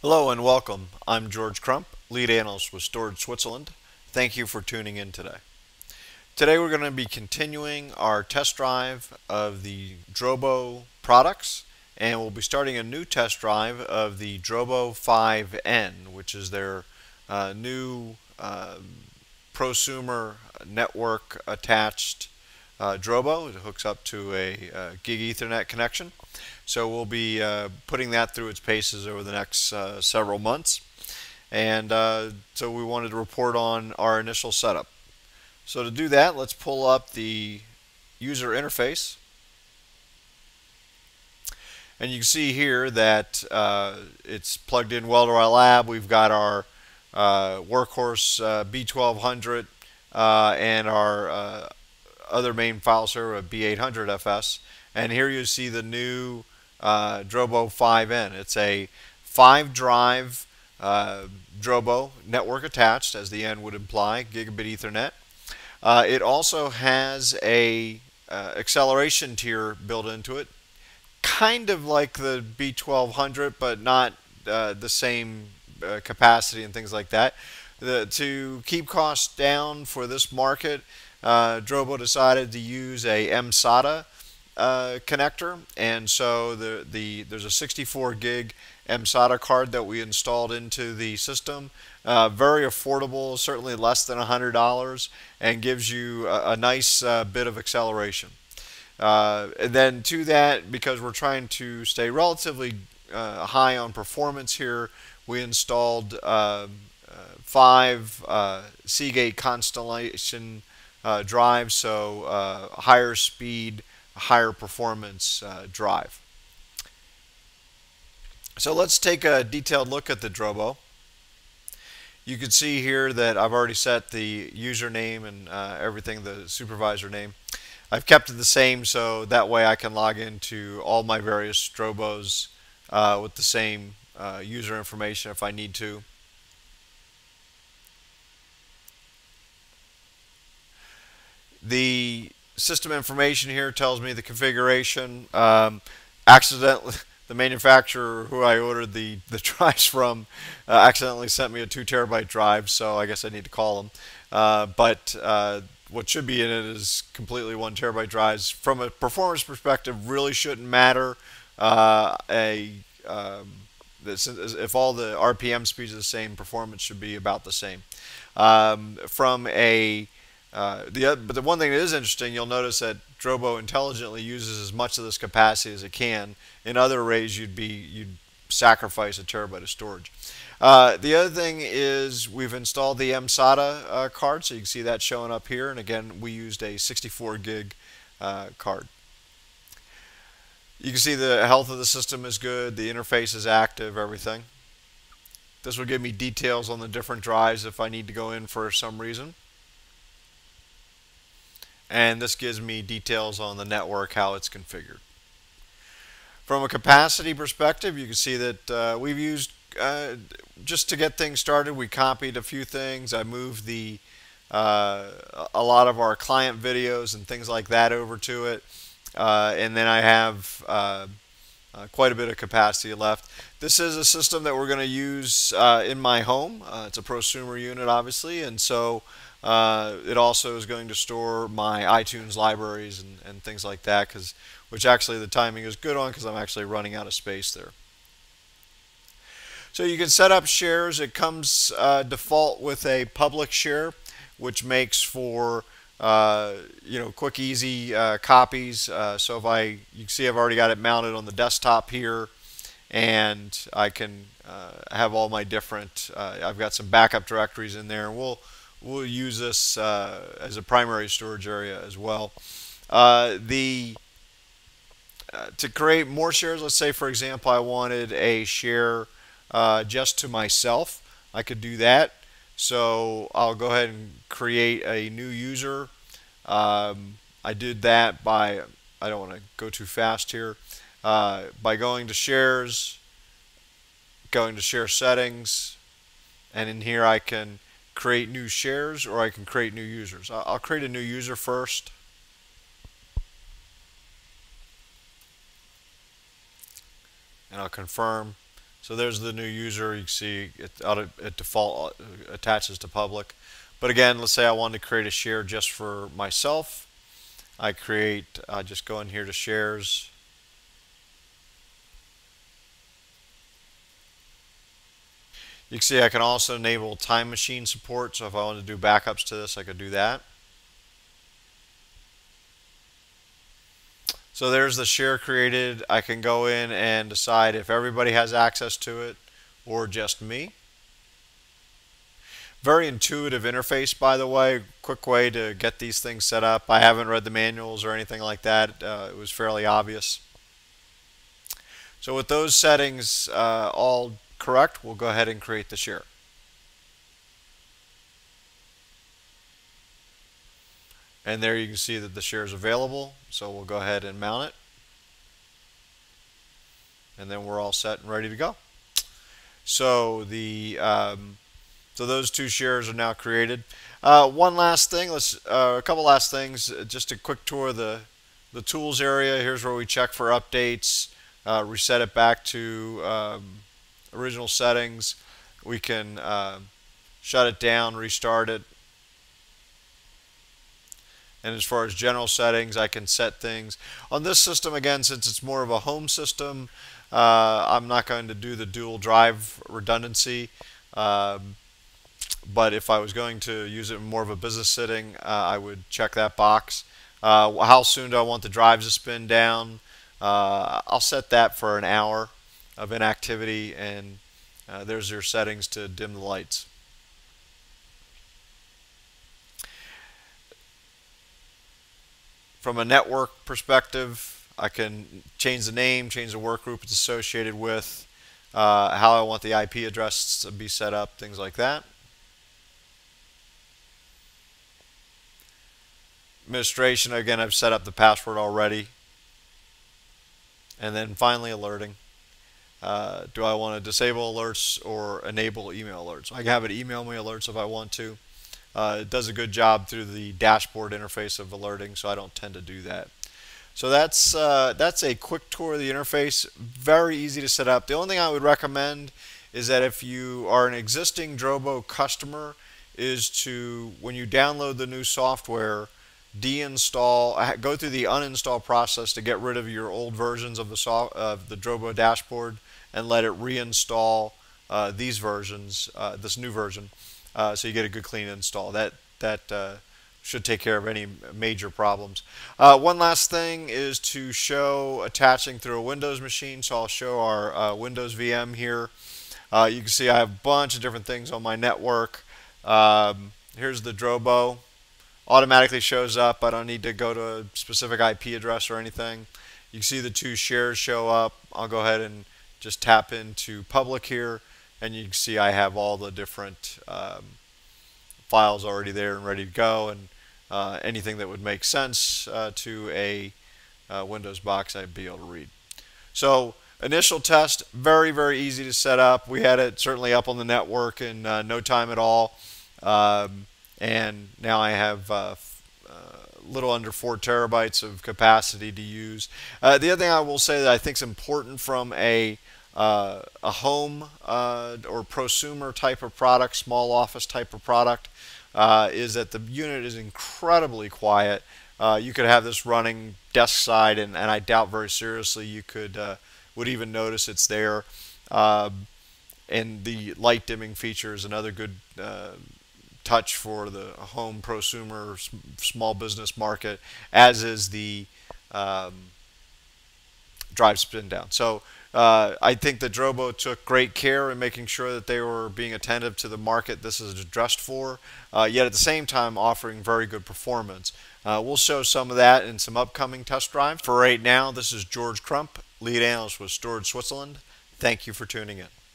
Hello and welcome. I'm George Crump, lead analyst with Storage Switzerland. Thank you for tuning in today. Today we're going to be continuing our test drive of the Drobo products, and we'll be starting a new test drive of the Drobo 5N, which is their new prosumer network attached Drobo. It hooks up to a gig Ethernet connection. So we'll be putting that through its paces over the next several months. And so we wanted to report on our initial setup. So to do that, let's pull up the user interface. And you can see here that it's plugged in well to our lab. We've got our workhorse B1200 and our other main file server, B800FS, and here you see the new Drobo 5N. It's a 5-drive Drobo, network attached, as the N would imply, gigabit Ethernet. It also has a acceleration tier built into it, kind of like the B1200, but not the same capacity and things like that. To keep costs down for this market, Drobo decided to use a mSATA connector, and so there's a 64 gig mSATA card that we installed into the system. Very affordable, certainly less than $100, and gives you a nice bit of acceleration. And then to that, because we're trying to stay relatively high on performance here, we installed 5 Seagate Constellation drive, so higher speed, higher performance drive. So let's take a detailed look at the Drobo. You can see here that I've already set the username and everything, the supervisor name. I've kept it the same so that way I can log into all my various Drobos with the same user information if I need to. The system information here tells me the configuration. Accidentally, the manufacturer who I ordered the drives from accidentally sent me a 2 terabyte drive, so I guess I need to call them. But what should be in it is completely 1 terabyte drives. From a performance perspective, really shouldn't matter. If all the RPM speeds are the same, performance should be about the same. But the one thing that is interesting, you'll notice that Drobo intelligently uses as much of this capacity as it can. In other arrays, you'd sacrifice a terabyte of storage. The other thing is we've installed the mSATA card, so you can see that showing up here. And again, we used a 64 gig card. You can see the health of the system is good. The interface is active. Everything. This will give me details on the different drives if I need to go in for some reason. And this gives me details on the network, how it's configured. From a capacity perspective, you can see that we've used, just to get things started, we copied a few things. I moved a lot of our client videos and things like that over to it. And then I have quite a bit of capacity left. This is a system that we're going to use in my home. It's a prosumer unit, obviously, and so it also is going to store my iTunes libraries and things like that, which actually the timing is good on because I'm actually running out of space there. So you can set up shares. It comes default with a public share, which makes for quick, easy copies. So you can see I've already got it mounted on the desktop here, and I can have all my different. I've got some backup directories in there, and we'll use this as a primary storage area as well. To create more shares, let's say, for example, I wanted a share just to myself. I could do that. So I'll go ahead and create a new user. I did that by, I don't want to go too fast here, by going to shares, going to share settings, and in here I can create new shares, or I can create new users. I'll create a new user first. And I'll confirm. So there's the new user. You can see it default attaches to public. But again, let's say I wanted to create a share just for myself. I just go in here to shares. You can see I can also enable time machine support. So if I wanted to do backups to this, I could do that. So there's the share created. I can go in and decide if everybody has access to it or just me. Very intuitive interface, by the way. Quick way to get these things set up. I haven't read the manuals or anything like that. It was fairly obvious. So with those settings all correct, we'll go ahead and create the share. And there you can see that the share is available, so we'll go ahead and mount it. And then we're all set and ready to go. So the so those two shares are now created. One last thing, a couple last things, just a quick tour of the tools area. Here's where we check for updates, reset it back to original settings. We can shut it down, restart it. And as far as general settings, I can set things. On this system, again, since it's more of a home system, I'm not going to do the dual drive redundancy. But if I was going to use it in more of a business setting, I would check that box. How soon do I want the drives to spin down? I'll set that for an hour of inactivity, and there's your settings to dim the lights. From a network perspective, I can change the name, change the work group it's associated with, how I want the IP address to be set up, things like that. Administration, again, I've set up the password already. And then finally, alerting. Do I want to disable alerts or enable email alerts? I can have it email me alerts if I want to. It does a good job through the dashboard interface of alerting, so I don't tend to do that. So that's a quick tour of the interface. Very easy to set up. The only thing I would recommend is that if you are an existing Drobo customer, is to, when you download the new software, deinstall, go through the uninstall process to get rid of your old versions of the Drobo dashboard and let it reinstall these versions, this new version. So you get a good clean install. That should take care of any major problems. One last thing is to show attaching through a Windows machine. So I'll show our Windows VM here. You can see I have a bunch of different things on my network. Here's the Drobo. Automatically shows up. I don't need to go to a specific IP address or anything. You can see the two shares show up. I'll go ahead and just tap into public here. And you can see I have all the different files already there and ready to go, and anything that would make sense to a Windows box I'd be able to read. So initial test, very, very easy to set up. We had it certainly up on the network in no time at all. And now I have a little under 4 terabytes of capacity to use. The other thing I will say that I think is important from a home or prosumer type of product, small office type of product, is that the unit is incredibly quiet. You could have this running desk side, and I doubt very seriously you would even notice it's there. And the light dimming feature is another good touch for the home prosumer small business market, as is the drive spin down. So I think that Drobo took great care in making sure that they were being attentive to the market this is addressed for, yet at the same time offering very good performance. We'll show some of that in some upcoming test drives. For right now, this is George Crump, lead analyst with Storage Switzerland. Thank you for tuning in.